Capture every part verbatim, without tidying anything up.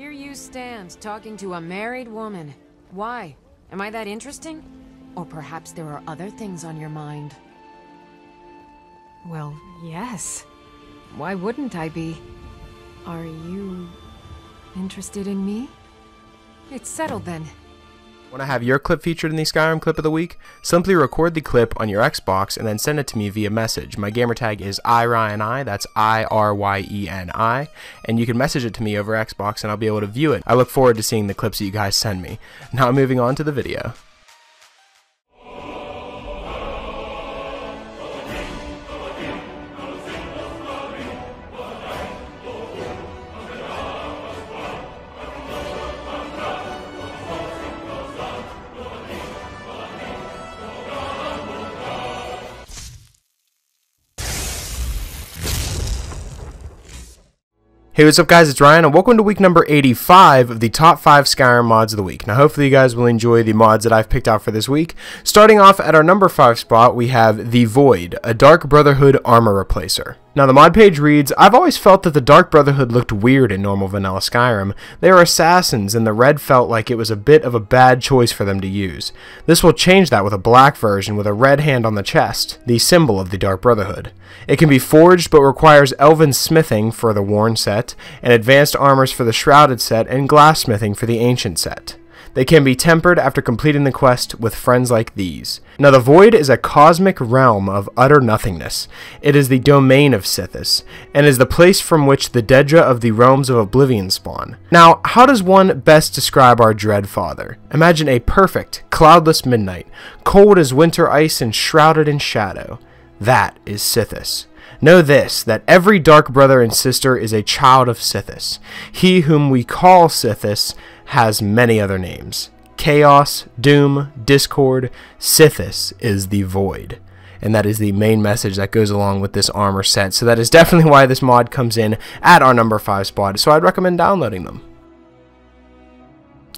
Here you stand, talking to a married woman. Why? Am I that interesting? Or perhaps there are other things on your mind? Well, yes. Why wouldn't I be? Are you interested in me? It's settled then. Want to have your clip featured in the Skyrim Clip of the Week? Simply record the clip on your Xbox and then send it to me via message. My gamertag is iryeni, that's I R Y E N I, and you can message it to me over Xbox and I'll be able to view it. I look forward to seeing the clips that you guys send me. Now moving on to the video. Hey, what's up guys, it's Ryan and welcome to week number eighty-five of the top five Skyrim mods of the week. Now hopefully you guys will enjoy the mods that I've picked out for this week. Starting off at our number five spot, we have The Void, a Dark Brotherhood armor replacer. Now the mod page reads, I've always felt that the Dark Brotherhood looked weird in normal vanilla Skyrim. They are assassins and the red felt like it was a bit of a bad choice for them to use. This will change that with a black version with a red hand on the chest, the symbol of the Dark Brotherhood. It can be forged but requires elven smithing for the worn set, and advanced armors for the shrouded set, and glass smithing for the ancient set. They can be tempered after completing the quest with friends like these. Now the Void is a cosmic realm of utter nothingness. It is the domain of Sithis, and is the place from which the Dedra of the realms of Oblivion spawn. Now, how does one best describe our dread father? Imagine a perfect, cloudless midnight, cold as winter ice and shrouded in shadow. That is Sithis. Know this, that every dark brother and sister is a child of Sithis. He whom we call Sithis has many other names. Chaos, Doom, Discord. Sithis is the Void. And that is the main message that goes along with this armor set. So that is definitely why this mod comes in at our number five spot. So I'd recommend downloading them.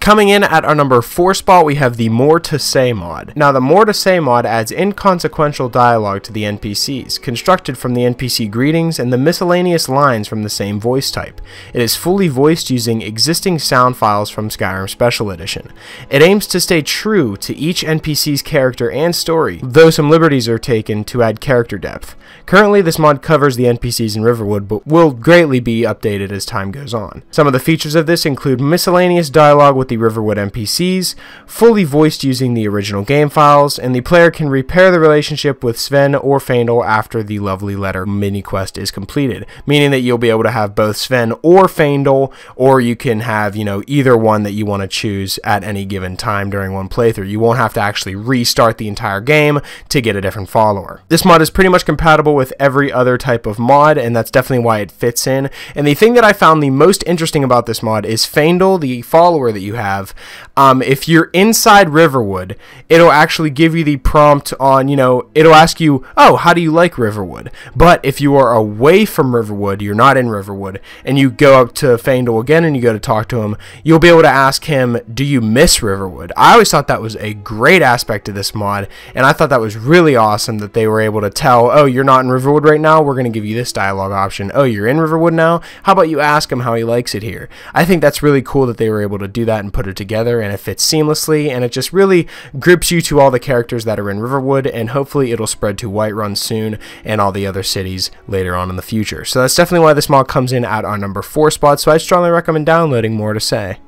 Coming in at our number four spot, we have the More To Say mod. Now the More To Say mod adds inconsequential dialogue to the N P Cs, constructed from the N P C greetings and the miscellaneous lines from the same voice type. It is fully voiced using existing sound files from Skyrim Special Edition. It aims to stay true to each N P C's character and story, though some liberties are taken to add character depth. Currently, this mod covers the N P Cs in Riverwood, but will greatly be updated as time goes on. Some of the features of this include miscellaneous dialogue with the Riverwood N P Cs, fully voiced using the original game files, and the player can repair the relationship with Sven or Faendal after the Lovely Letter mini quest is completed, meaning that you'll be able to have both Sven or Faendal, or you can have, you know, either one that you want to choose at any given time during one playthrough. You won't have to actually restart the entire game to get a different follower. This mod is pretty much compatible with every other type of mod, and that's definitely why it fits in. And the thing that I found the most interesting about this mod is Faendal, the follower that you have have um, if you're inside Riverwood, it'll actually give you the prompt on, you know, it'll ask you, oh, how do you like Riverwood? But if you are away from Riverwood, you're not in Riverwood, and you go up to Faendal again and you go to talk to him, you'll be able to ask him, do you miss Riverwood? I always thought that was a great aspect of this mod, and I thought that was really awesome that they were able to tell, oh, you're not in Riverwood right now, we're going to give you this dialogue option. Oh, you're in Riverwood now, how about you ask him how he likes it here? I think that's really cool that they were able to do that and put it together, and it fits seamlessly, and it just really grips you to all the characters that are in Riverwood, and hopefully it'll spread to Whiterun soon and all the other cities later on in the future. So that's definitely why this mod comes in at our number four spot, so I strongly recommend downloading More To Say.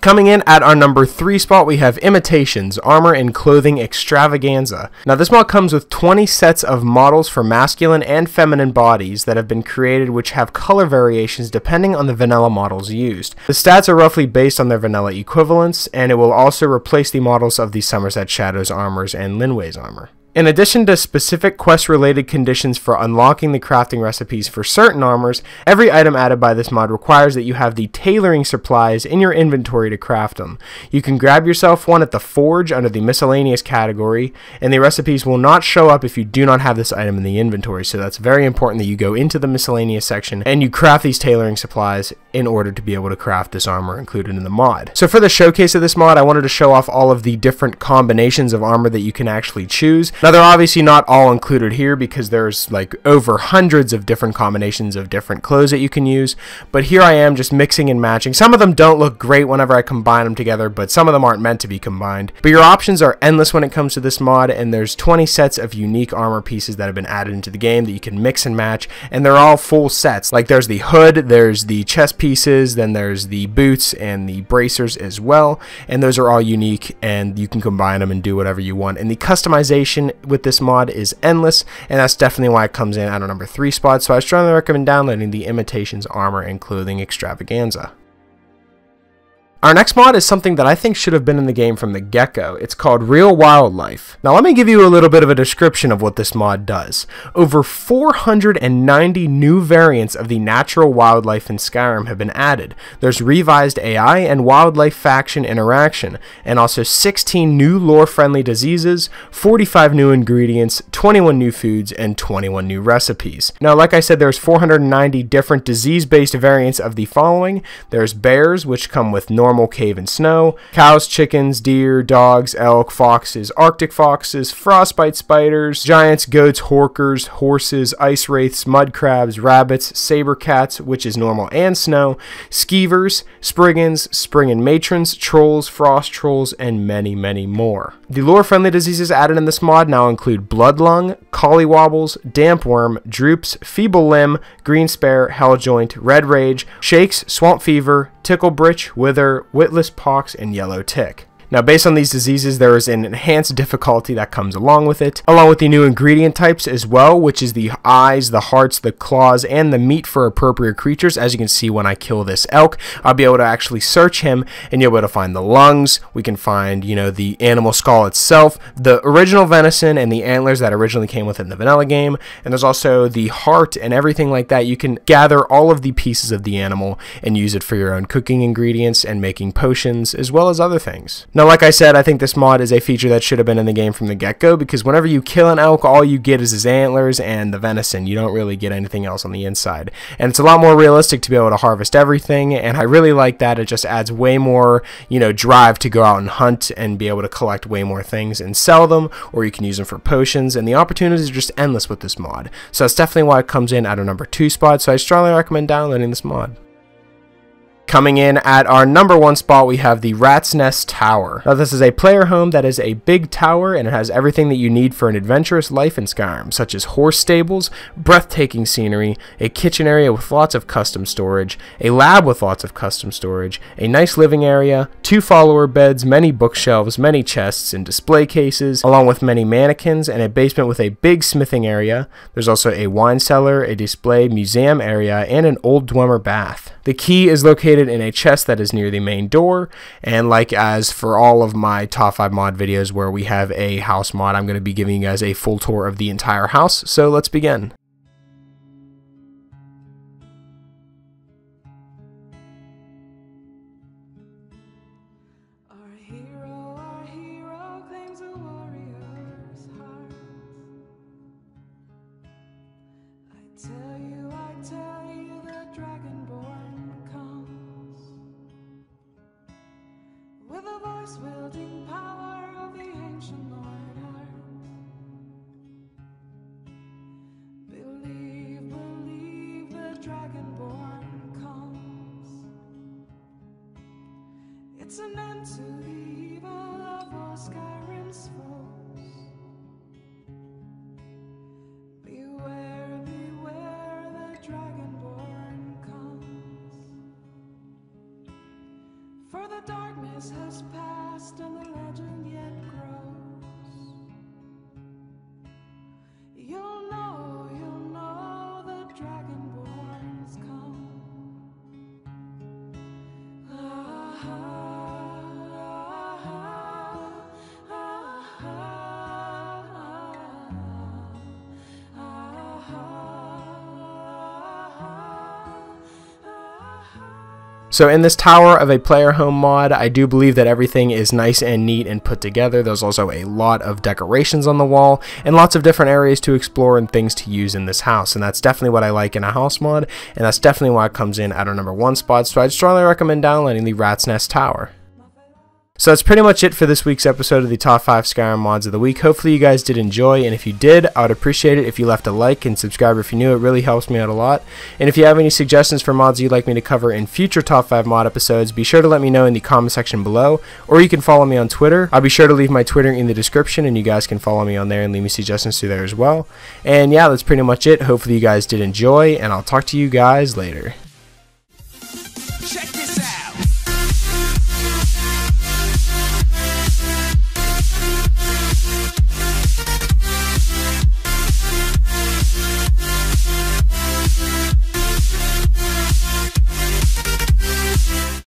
Coming in at our number three spot, we have Imitations, Armor and Clothing Extravaganza. Now this mod comes with twenty sets of models for masculine and feminine bodies that have been created, which have color variations depending on the vanilla models used. The stats are roughly based on their vanilla equivalents, and it will also replace the models of the Somerset Shadows armors and Linway's armor. In addition to specific quest-related conditions for unlocking the crafting recipes for certain armors, every item added by this mod requires that you have the tailoring supplies in your inventory to craft them. You can grab yourself one at the forge under the miscellaneous category, and the recipes will not show up if you do not have this item in the inventory, so that's very important that you go into the miscellaneous section and you craft these tailoring supplies in order to be able to craft this armor included in the mod. So for the showcase of this mod, I wanted to show off all of the different combinations of armor that you can actually choose, Now, they're obviously not all included here because there's like over hundreds of different combinations of different clothes that you can use, but here I am just mixing and matching. Some of them don't look great whenever I combine them together, but some of them aren't meant to be combined. But your options are endless when it comes to this mod, and there's twenty sets of unique armor pieces that have been added into the game that you can mix and match, and they're all full sets. Like, there's the hood, there's the chest pieces, then there's the boots and the bracers as well, and those are all unique, and you can combine them and do whatever you want. And the customization with this mod is endless, and that's definitely why it comes in at a number three spot, so I strongly recommend downloading the Imitations Armor and Clothing Extravaganza. Our next mod is something that I think should have been in the game from the get-go. It's called Real Wildlife. Now let me give you a little bit of a description of what this mod does. Over four hundred ninety new variants of the natural wildlife in Skyrim have been added. There's revised A I and wildlife faction interaction, and also sixteen new lore-friendly diseases, forty-five new ingredients, twenty-one new foods, and twenty-one new recipes. Now like I said, there's four hundred ninety different disease-based variants of the following. There's bears, which come with normal Normal cave and snow, cows, chickens, deer, dogs, elk, foxes, arctic foxes, frostbite spiders, giants, goats, horkers, horses, ice wraiths, mud crabs, rabbits, saber cats, which is normal and snow, skeevers, spriggans, spring and matrons, trolls, frost trolls, and many, many more. The lore-friendly diseases added in this mod now include blood lung, collywobbles, damp worm, droops, feeble limb, green spare, hell joint, red rage, shakes, swamp fever, ticklebritch, wither, witless pox, and yellow tick. Now based on these diseases, there is an enhanced difficulty that comes along with it, along with the new ingredient types as well, which is the eyes, the hearts, the claws, and the meat for appropriate creatures. As you can see, when I kill this elk, I'll be able to actually search him, and you'll be able to find the lungs. We can find, you know, the animal skull itself, the original venison, and the antlers that originally came within the vanilla game, and there's also the heart and everything like that. You can gather all of the pieces of the animal and use it for your own cooking ingredients and making potions, as well as other things. Now, Now, like I said, I think this mod is a feature that should have been in the game from the get-go, because whenever you kill an elk, all you get is his antlers and the venison. You don't really get anything else on the inside. And it's a lot more realistic to be able to harvest everything, and I really like that. It just adds way more, you know, drive to go out and hunt and be able to collect way more things and sell them, or you can use them for potions, and the opportunities are just endless with this mod. So that's definitely why it comes in at a number two spot, so I strongly recommend downloading this mod. Coming in at our number one spot, we have the Rat's Nest Tower. Now this is a player home that is a big tower, and it has everything that you need for an adventurous life in Skyrim, such as horse stables, breathtaking scenery, a kitchen area with lots of custom storage, a lab with lots of custom storage, a nice living area, two follower beds, many bookshelves, many chests and display cases, along with many mannequins, and a basement with a big smithing area. There's also a wine cellar, a display museum area, and an old Dwemer bath. The key is located in a chest that is near the main door, and like as for all of my top five mod videos where we have a house mod, I'm going to be giving you guys a full tour of the entire house, so let's begin. Wielding power of the ancient Lord Earth. Believe, believe the Dragonborn comes. It's an end to the evil of all Skyrim's foes. Beware, beware the Dragonborn comes. For the darkness has passed. And the legend yet grows. You'll know, you'll know the Dragonborn's come. Ah, ah, ah, ah, ah, ah, ah, ah. So in this tower of a player home mod, I do believe that everything is nice and neat and put together. There's also a lot of decorations on the wall and lots of different areas to explore and things to use in this house. And that's definitely what I like in a house mod, and that's definitely why it comes in at our number one spot. So I'd strongly recommend downloading the Rat's Nest Tower. So that's pretty much it for this week's episode of the Top five Skyrim Mods of the Week. Hopefully you guys did enjoy, and if you did, I would appreciate it if you left a like and subscribe if you're new. It really helps me out a lot. And if you have any suggestions for mods you'd like me to cover in future Top five Mod episodes, be sure to let me know in the comment section below, or you can follow me on Twitter. I'll be sure to leave my Twitter in the description, and you guys can follow me on there and leave me suggestions through there as well. And yeah, that's pretty much it. Hopefully you guys did enjoy, and I'll talk to you guys later.